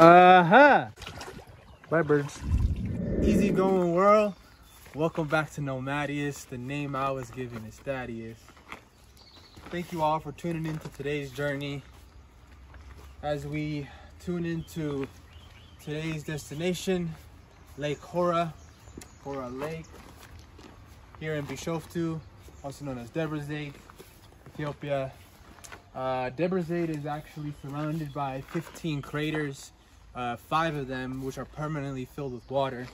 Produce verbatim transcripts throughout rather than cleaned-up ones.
Uh-huh. Bye, birds. Easy going world. Welcome back to Nomadius. The name I was given is Thaddaeus. Thank you all for tuning into today's journey. As we tune into today's destination, Lake Hora, Hora Lake, here in Bishoftu, also known as Debre Zeit, Ethiopia. Uh, Debre Zeit is actually surrounded by fifteen craters, uh, five of them which are permanently filled with water,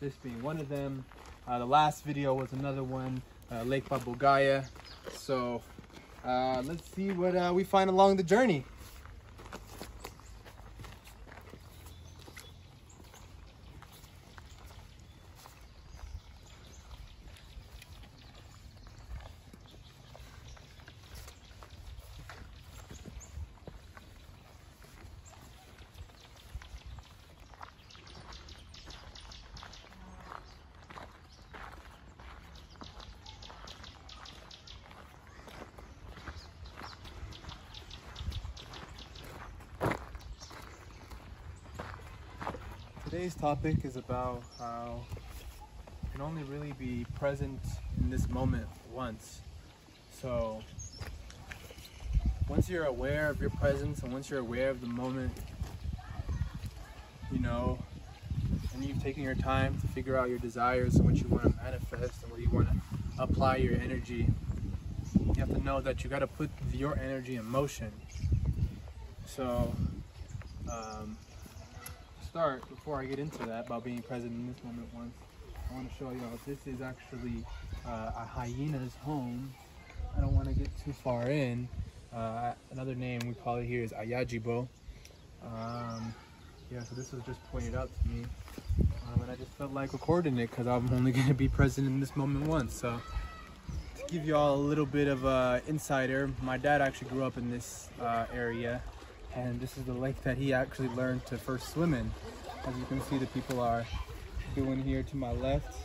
this being one of them. Uh, the last video was another one, uh, Lake Babogaya. So uh, let's see what uh, we find along the journey. Today's topic is about how you can only really be present in this moment once. So once you're aware of your presence and once you're aware of the moment, you know, and you've taken your time to figure out your desires and what you want to manifest and where you want to apply your energy, you have to know that you got to put your energy in motion. So um, start before I get into that about being present in this moment once, I want to show you all this is actually uh, a hyena's home. I don't want to get too far in. Uh, another name we call it here is Ayajibo. Um, yeah, so this was just pointed out to me, um, and I just felt like recording it because I'm only going to be present in this moment once. So to give you all a little bit of uh, insider, my dad actually grew up in this uh, area. And this is the lake that he actually learned to first swim in. As you can see, the people are doing here to my left.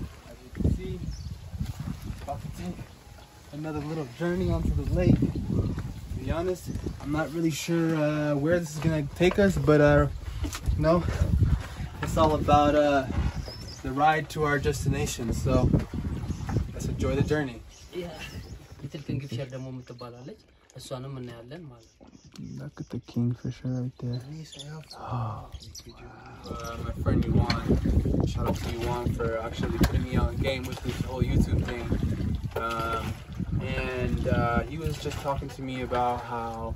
As you can see, about to take another little journey onto the lake. To be honest, I'm not really sure uh, where this is gonna take us, but uh, you know, it's all about uh, the ride to our destination. So. Enjoy the journey. Yeah. Look at the kingfisher right there. Oh, wow. Uh, my friend Yuan, shout out to Yuan for actually putting me on game with this whole YouTube thing. Um, and uh, he was just talking to me about how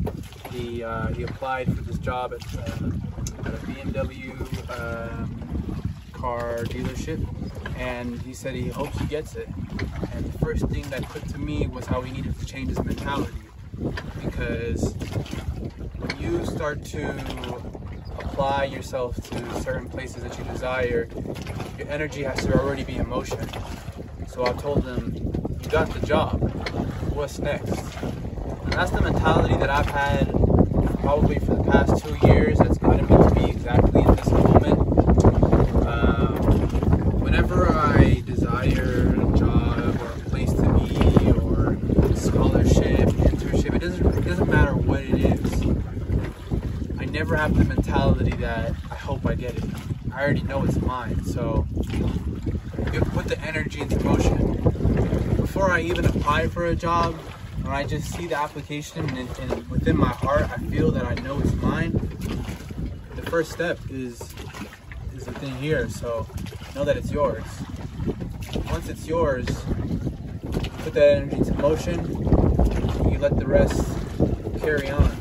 he uh, he applied for this job at, uh, at a B M W uh, car dealership, and he said he hopes he gets it. And the first thing that clicked to me was how he needed to change his mentality, because when you start to apply yourself to certain places that you desire, your energy has to already be in motion. So I told him, you got the job, what's next? And that's the mentality that I've had probably for the past two years that's gotten me to be exactly in this moment. Um, whenever I desire scholarship, internship, it doesn't, it doesn't matter what it is. I never have the mentality that I hope I get it. I already know it's mine, so you put the energy into motion. Before I even apply for a job, when I just see the application and, and within my heart, I feel that I know it's mine, the first step is, is the thing here, so know that it's yours. Once it's yours, put that energy into motion, you let the rest carry on.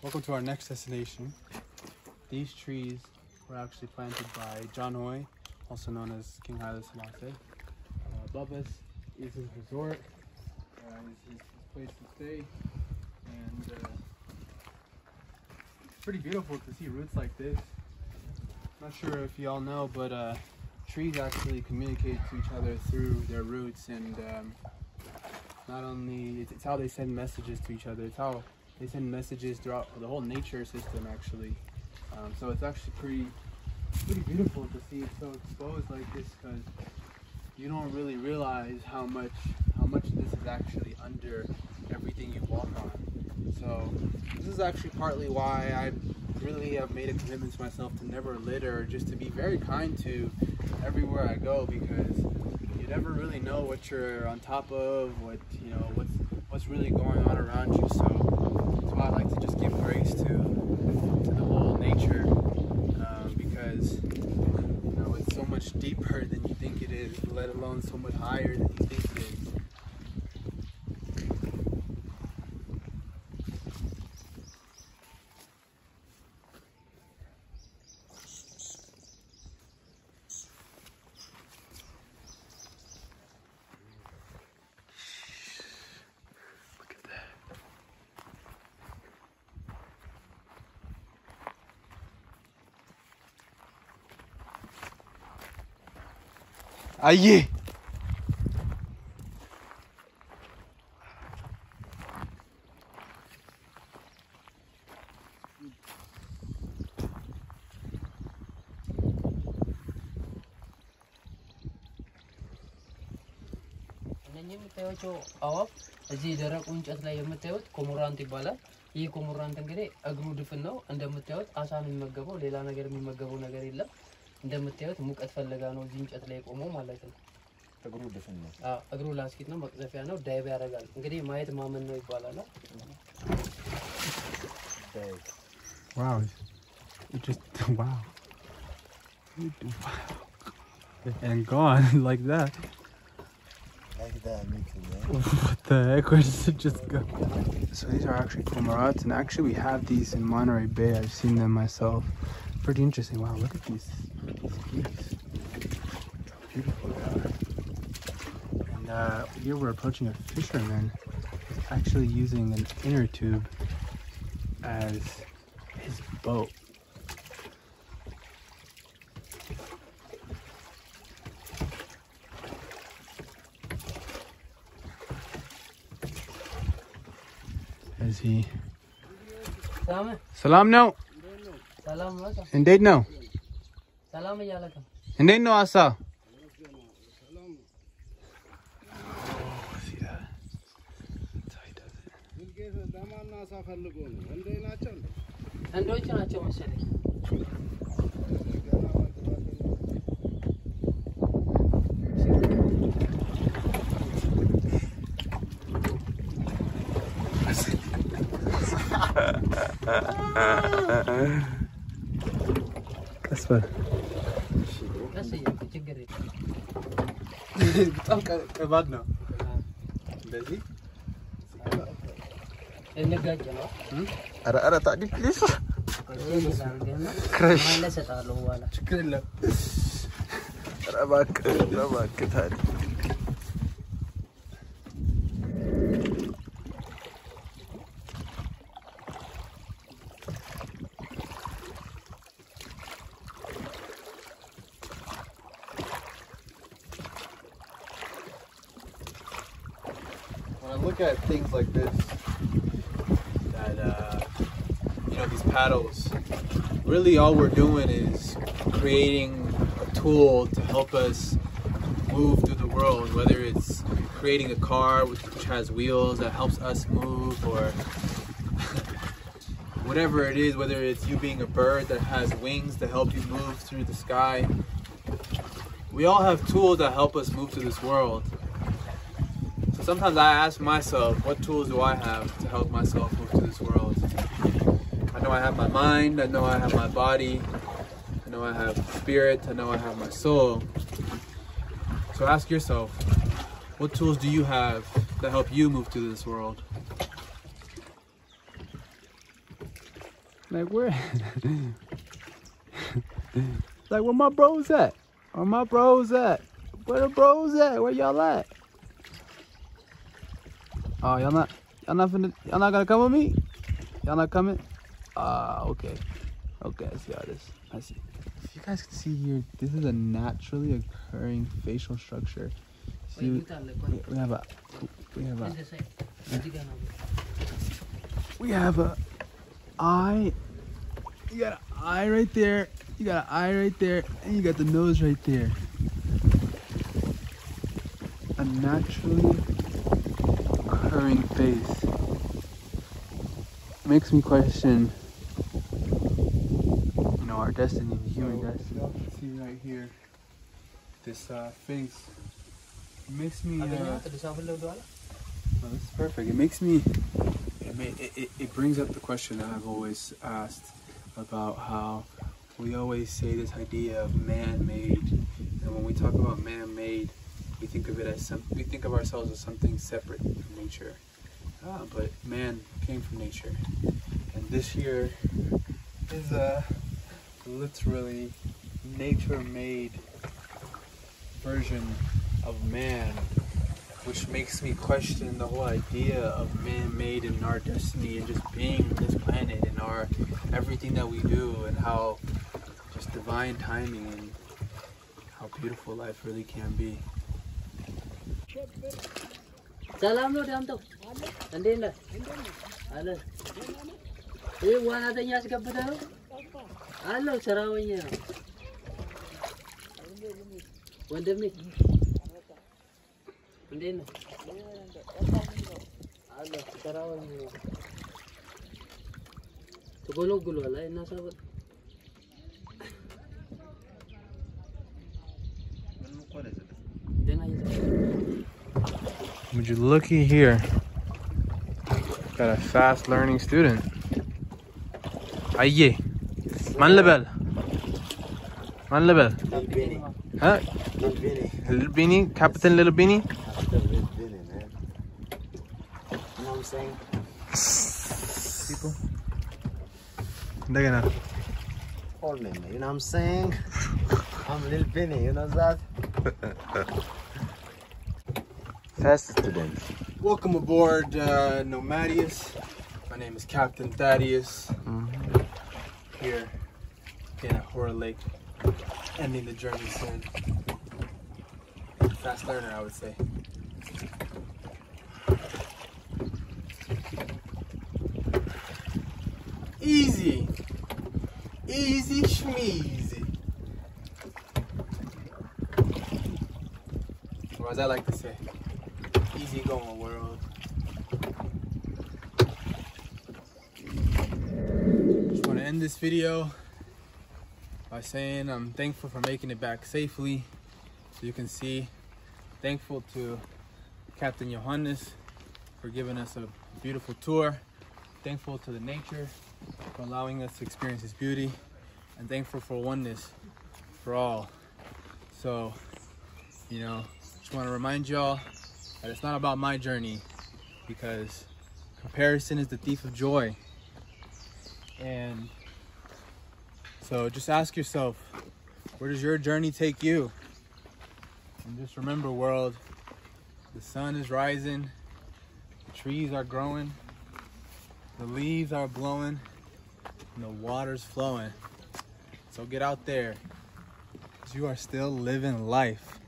Welcome to our next destination. These trees were actually planted by John Hoy, also known as King Haile Selassie, uh, above us. is his resort, uh, is his, his place to stay, and uh, it's pretty beautiful to see roots like this. Not sure if y'all know, but uh, trees actually communicate to each other through their roots, and um, not only it's, it's how they send messages to each other, it's how they send messages throughout the whole nature system actually. Um, so it's actually pretty pretty beautiful to see it so exposed like this, because you don't really realize how much how much this is actually under everything you walk on. So this is actually partly why I really have made a commitment to myself to never litter, just to be very kind to everywhere I go, because you never really know what you're on top of, what you know, what's what's really going on around you. So that's why I like to just give grace to to the whole nature, um, because you know it's so much deeper than you think it is, let alone so much higher than you think it is. Aye. Ananyem tayocho awaf ezi dera qunchat la yemetayot komorant ibalal. Yi komorant engede agru difn no endemetayot asan immegabaw lela neger immegabaw neger yellem. እንደምታዩት ሙቀት ፈለጋ ነው እዚህ እንጨት ላይ ቆሞ ማለት ነው እግሩ ድፍን ነው አዎ እግሩ ላስኪት ነው መቅዘፊያ ነው ዳይብ ያደርጋል እንግዲህ ማየት ማመን ነው ይባላል wow it just wow and gone like that like that what the heck where did it just go so these are actually cormorants and actually we have these in Monterey Bay I've seen them myself pretty interesting wow look at these Jeez. Beautiful they are. And uh, here we're approaching a fisherman who's actually using an inner tube as his boat. As he... Salam. Salam no. Salam no. Indeed no. Salam alaikum. And they know I saw. Oh, see that? That's how he does it. That's what. I'm bad now. Busy? I'm not going to get it. Please. Crash. I'm not going to Look at things like this, that, uh, you know, these paddles, really all we're doing is creating a tool to help us move through the world, whether it's creating a car which has wheels that helps us move, or whatever it is, whether it's you being a bird that has wings to help you move through the sky. We all have tools that help us move through this world. Sometimes I ask myself, what tools do I have to help myself move through this world? I know I have my mind, I know I have my body, I know I have spirit, I know I have my soul. So ask yourself, what tools do you have that help you move through this world? Like where? Like where my bros at? Where my bros at? Where the bros at? Where y'all at? Oh, y'all not, y'all not finna, y'all not gonna come with me? Y'all not coming? Ah, uh, okay. Okay, I see how it is. I see. If you guys can see here, this is a naturally occurring facial structure. See, we, we have a, we have a, we have a eye. You got an eye right there. You got an eye right there, and you got the nose right there. A naturally occurring face makes me question, you know, our destiny, human so, destiny. You can see right here, this uh, sphinx makes me. Uh, no, this is perfect. It makes me. It, may, it, it it brings up the question that I've always asked about how we always say this idea of man-made, and when we talk about man-made, we think of it as some. We think of ourselves as something separate from nature, uh, but man came from nature, and this here is a literally nature-made version of man, which makes me question the whole idea of man-made and our destiny, and just being this planet, and our everything that we do, and how just divine timing, and how beautiful life really can be. Salam lo dam tu, andin lah, ada. Ini Yuan ada yang asyik betul, ada cerawanya. Wonder ni, andin lah, ada cerawanya. Tu golok golok lah, ina sahaja. Would you looky here? Got a fast learning student. Aye. Man level. Man level. Huh? Little Beanie. Little Beanie? Captain Little Beanie? Captain Little Beanie, man. You know what I'm saying? People? They're gonna. All men, you know what I'm saying? I'm Little Beanie, you know that? Fast students. Welcome aboard uh, Nomadius. My name is Captain Thaddaeus. Mm-hmm. Here again at Hora Lake, ending the journey soon. Fast learner, I would say. Easy, easy schmeezy. Or as I like to say, easy going world. Just want to end this video by saying I'm thankful for making it back safely. So you can see, thankful to Captain Johannes for giving us a beautiful tour. Thankful to the nature for allowing us to experience its beauty, and thankful for oneness for all. So, you know, just want to remind y'all. And it's not about my journey, because comparison is the thief of joy. And so just ask yourself, where does your journey take you? And just remember, world, the sun is rising, the trees are growing, the leaves are blowing, and the water's flowing. So get out there, because you are still living life.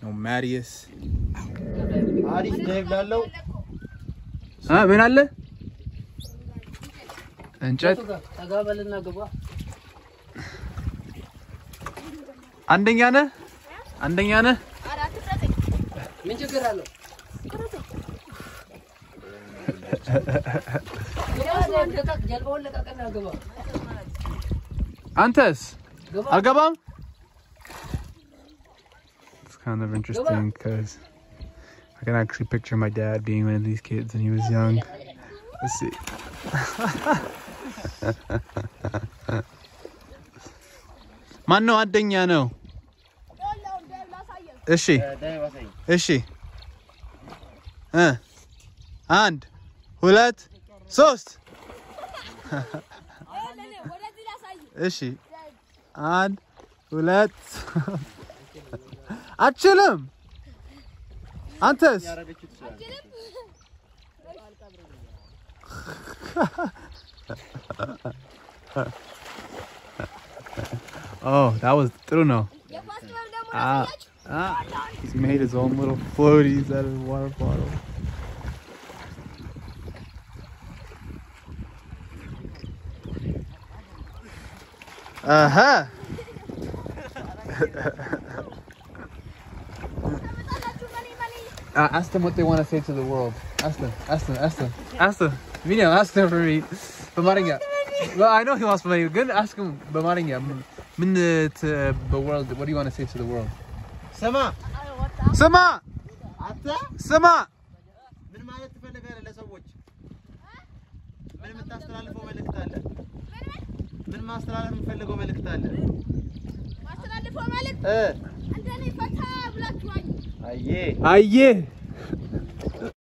Nomadius. عارف نيف لالو ها مين قال له انجد تقابلنا قبا عندك انا عندك انا من جكرالو انتس القبا. It's kind of interesting because I can actually picture my dad being one of these kids when he was young. Let's see. Mano Adignano. Is she? Is she? Huh? And? Hulet? Sost? Is she? And? Hulet? Achilim! Antes! Oh, that was Truno. Ah, ah, he's made his own little floaties out of the water bottle. Uh-huh. Uh, ask them what they want to say to the world. Ask them, ask them, ask them, ask them. Miriam, ask them for me. Bamaringa. Well, I know he wants for me. Good, ask him. Bamaringa. Minute to the world. What do you want to say to the world? Sama. Sama. Sama. Aye. Aye.